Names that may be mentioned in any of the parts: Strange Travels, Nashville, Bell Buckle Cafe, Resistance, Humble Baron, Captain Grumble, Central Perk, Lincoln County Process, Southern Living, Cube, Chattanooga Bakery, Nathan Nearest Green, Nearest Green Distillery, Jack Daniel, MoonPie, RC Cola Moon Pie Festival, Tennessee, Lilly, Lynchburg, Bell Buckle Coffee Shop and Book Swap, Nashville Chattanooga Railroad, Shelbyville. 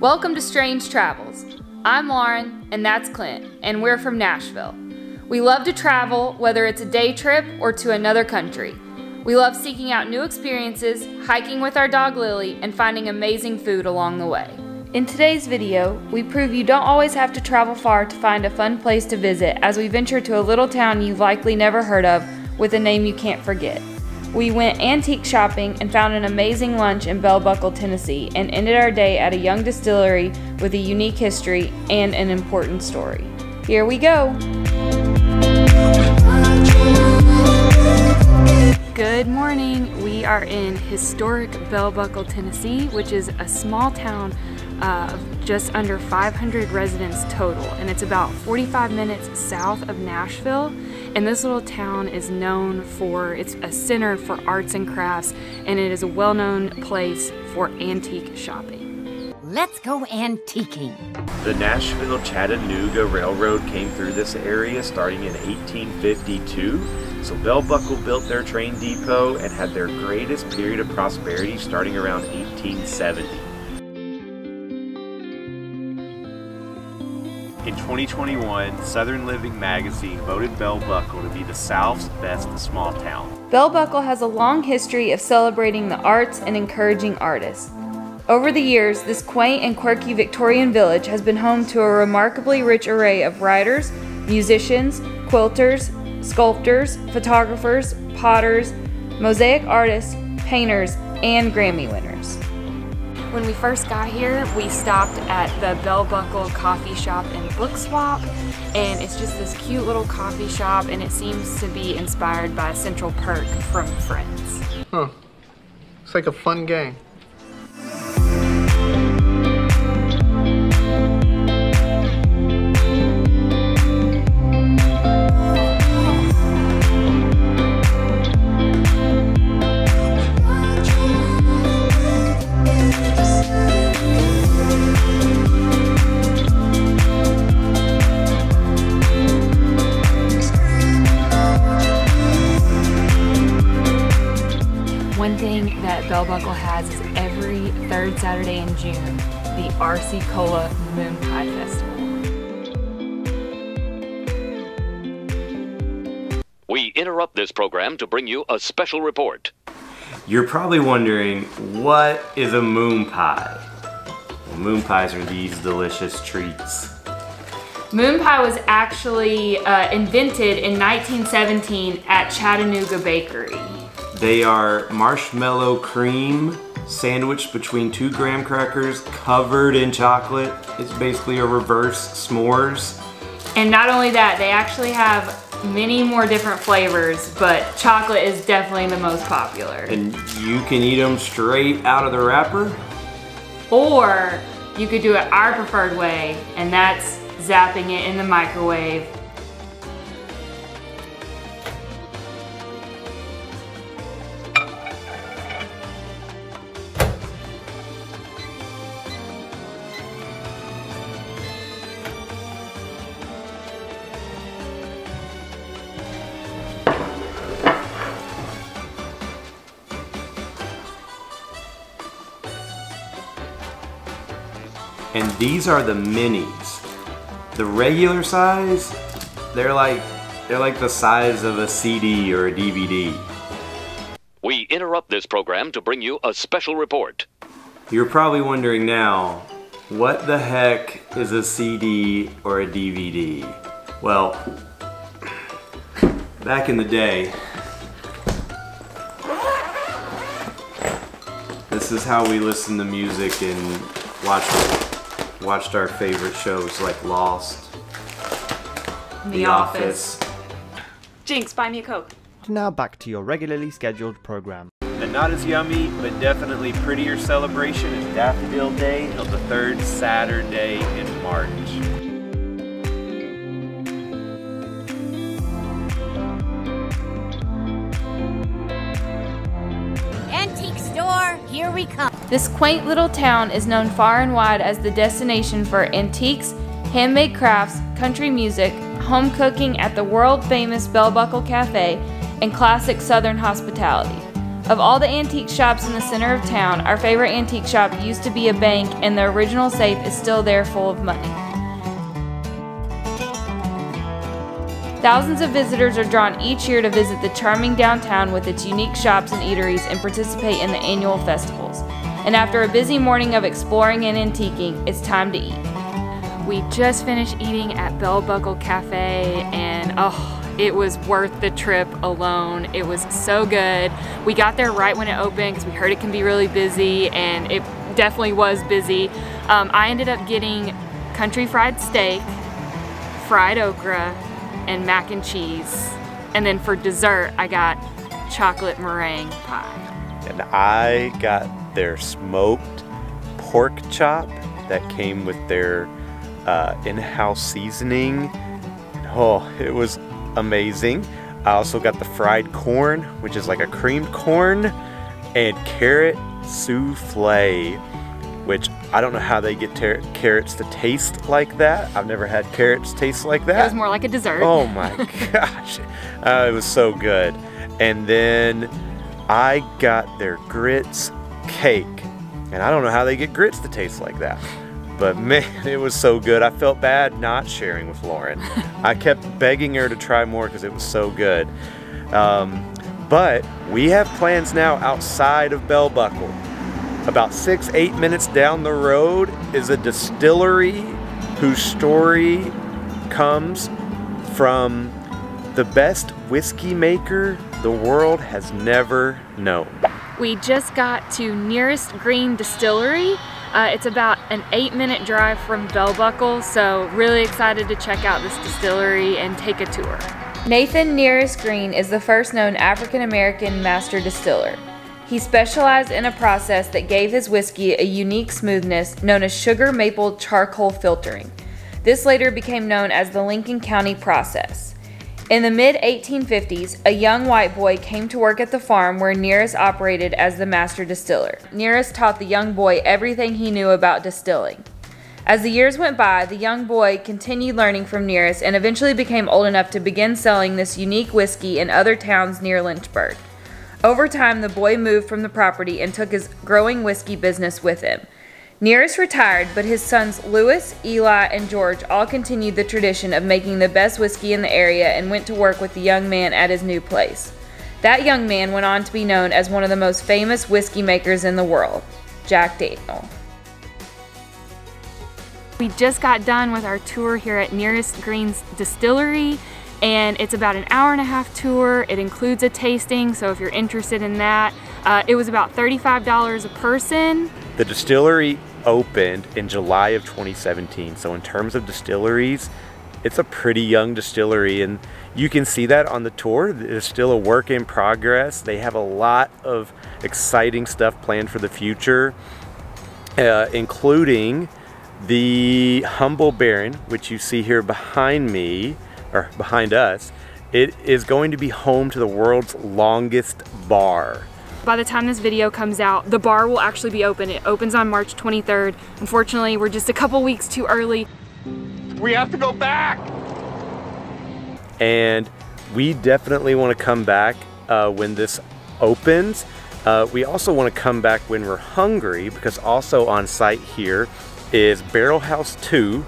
Welcome to Strange Travels. I'm Lauren, and that's Clint, and we're from Nashville. We love to travel, whether it's a day trip or to another country. We love seeking out new experiences, hiking with our dog Lily, and finding amazing food along the way. In today's video, we prove you don't always have to travel far to find a fun place to visit as we venture to a little town you've likely never heard of with a name you can't forget. We went antique shopping and found an amazing lunch in Bell Buckle, Tennessee, and ended our day at a young distillery with a unique history and an important story. Here we go! Good morning. We are in historic Bell Buckle, Tennessee, which is a small town of just under 500 residents total, and it's about 45 minutes south of Nashville. And this little town is known for, it's a center for arts and crafts, and it is a well-known place for antique shopping. Let's go antiquing. The Nashville Chattanooga Railroad came through this area starting in 1852. So Bell Buckle built their train depot and had their greatest period of prosperity starting around 1870. In 2021, Southern Living magazine voted Bell Buckle to be the South's best small town. Bell Buckle has a long history of celebrating the arts and encouraging artists. Over the years, this quaint and quirky Victorian village has been home to a remarkably rich array of writers, musicians, quilters, sculptors, photographers, potters, mosaic artists, painters, and Grammy winners. When we first got here, we stopped at the Bell Buckle Coffee Shop and Book Swap, and it's just this cute little coffee shop, and it seems to be inspired by Central Perk from Friends. Huh. It's like a fun game. Bell Buckle has is every third Saturday in June, the RC Cola Moon Pie Festival. We interrupt this program to bring you a special report. You're probably wondering, what is a moon pie? Well, moon pies are these delicious treats. Moon pie was actually invented in 1917 at Chattanooga Bakery. They are marshmallow cream sandwiched between 2 graham crackers covered in chocolate. It's basically a reverse s'mores. And not only that, they actually have many more different flavors, but chocolate is definitely the most popular. And you can eat them straight out of the wrapper. Or you could do it our preferred way, and that's zapping it in the microwave. And these are the minis. The regular size, they're like the size of a CD or a DVD. We interrupt this program to bring you a special report. You're probably wondering now, what the heck is a CD or a DVD? Well, back in the day, this is how we listened to music and watched our favorite shows like Lost, The Office. Jinx, buy me a Coke. Now back to your regularly scheduled program. The not as yummy, but definitely prettier celebration is Daffodil Day on the third Saturday in March. Antique store, here we come. This quaint little town is known far and wide as the destination for antiques, handmade crafts, country music, home cooking at the world-famous Bell Buckle Cafe, and classic Southern hospitality. Of all the antique shops in the center of town, our favorite antique shop used to be a bank, and the original safe is still there full of money. Thousands of visitors are drawn each year to visit the charming downtown with its unique shops and eateries and participate in the annual festivals. And after a busy morning of exploring and antiquing, it's time to eat. We just finished eating at Bell Buckle Cafe, and it was worth the trip alone. It was so good. We got there right when it opened because we heard it can be really busy, and it definitely was busy. I ended up getting country fried steak, fried okra, and mac and cheese. And then for dessert, I got chocolate meringue pie. And I got their smoked pork chop that came with their in-house seasoning. Oh, it was amazing. I also got the fried corn, which is like a creamed corn, and carrot souffle, which I don't know how they get carrots to taste like that. I've never had carrots taste like that. It was more like a dessert. Oh my gosh. It was so good. And then I got their grits cake, and I don't know how they get grits to taste like that. But man, it was so good. I felt bad not sharing with Lauren. I kept begging her to try more because it was so good. But we have plans now outside of Bell Buckle. About 6-8 minutes down the road is a distillery whose story comes from the best whiskey maker the world has never known. We just got to Nearest Green Distillery. It's about an 8-minute drive from Bell Buckle, so really excited to check out this distillery and take a tour. Nathan Nearest Green is the first known African-American master distiller. He specialized in a process that gave his whiskey a unique smoothness known as sugar maple charcoal filtering. This later became known as the Lincoln County Process. In the mid-1850s, a young white boy came to work at the farm where Nearest operated as the master distiller. Nearest taught the young boy everything he knew about distilling. As the years went by, the young boy continued learning from Nearest and eventually became old enough to begin selling this unique whiskey in other towns near Lynchburg. Over time, the boy moved from the property and took his growing whiskey business with him. Nearest retired, but his sons Lewis, Eli, and George all continued the tradition of making the best whiskey in the area and went to work with the young man at his new place. That young man went on to be known as one of the most famous whiskey makers in the world, Jack Daniel. We just got done with our tour here at Nearest Green's Distillery, and it's about an 1.5-hour tour. It includes a tasting, so if you're interested in that, it was about $35 a person. The distillery opened in July of 2017, so in terms of distilleries, it's a pretty young distillery, and you can see that on the tour. It's still a work in progress. They have a lot of exciting stuff planned for the future, including the Humble Baron, which you see here behind me, or behind us. It is going to be home to the world's longest bar. By the time this video comes out, the bar will actually be open. It opens on March 23rd. Unfortunately, we're just a couple weeks too early. We have to go back! And we definitely want to come back when this opens. We also want to come back when we're hungry, because also on site here is Barrel House 2,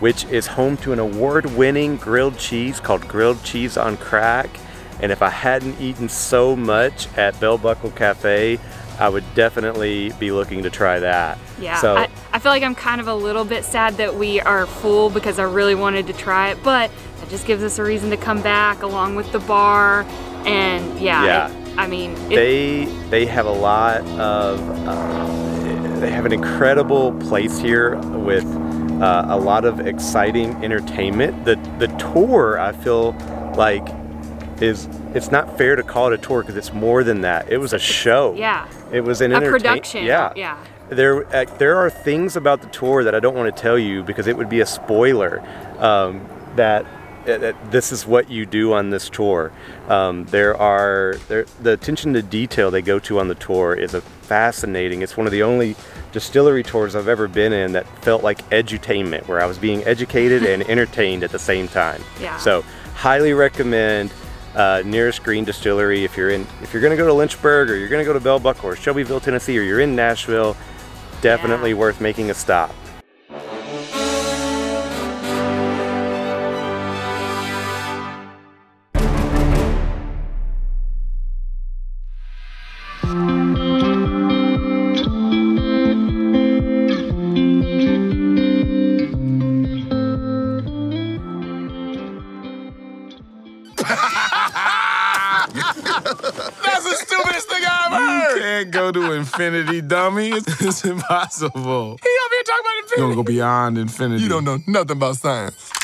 which is home to an award-winning grilled cheese called Grilled Cheese on Crack. And if I hadn't eaten so much at Bell Buckle Cafe, I would definitely be looking to try that. Yeah, so I feel like I'm kind of a little bit sad that we are full because I really wanted to try it, but that just gives us a reason to come back along with the bar. And they have a lot of, they have an incredible place here with a lot of exciting entertainment. The tour, I feel like, it's not fair to call it a tour because it's more than that. It was a show. Yeah. It was an entertainment. A production. Yeah. Yeah. There are things about the tour that I don't want to tell you because it would be a spoiler. That this is what you do on this tour. The attention to detail they go to on the tour is fascinating. It's one of the only distillery tours I've ever been in that felt like edutainment, where I was being educated and entertained at the same time. Yeah. So highly recommend. Nearest Green Distillery. If you're going to go to Lynchburg, or you're going to go to Bell Buckle, or Shelbyville, Tennessee, or you're in Nashville, definitely worth making a stop. That's the stupidest thing I've heard. You can't go to infinity, dummy. It's impossible. He over here talking about infinity. You're gonna go beyond infinity. You don't know nothing about science.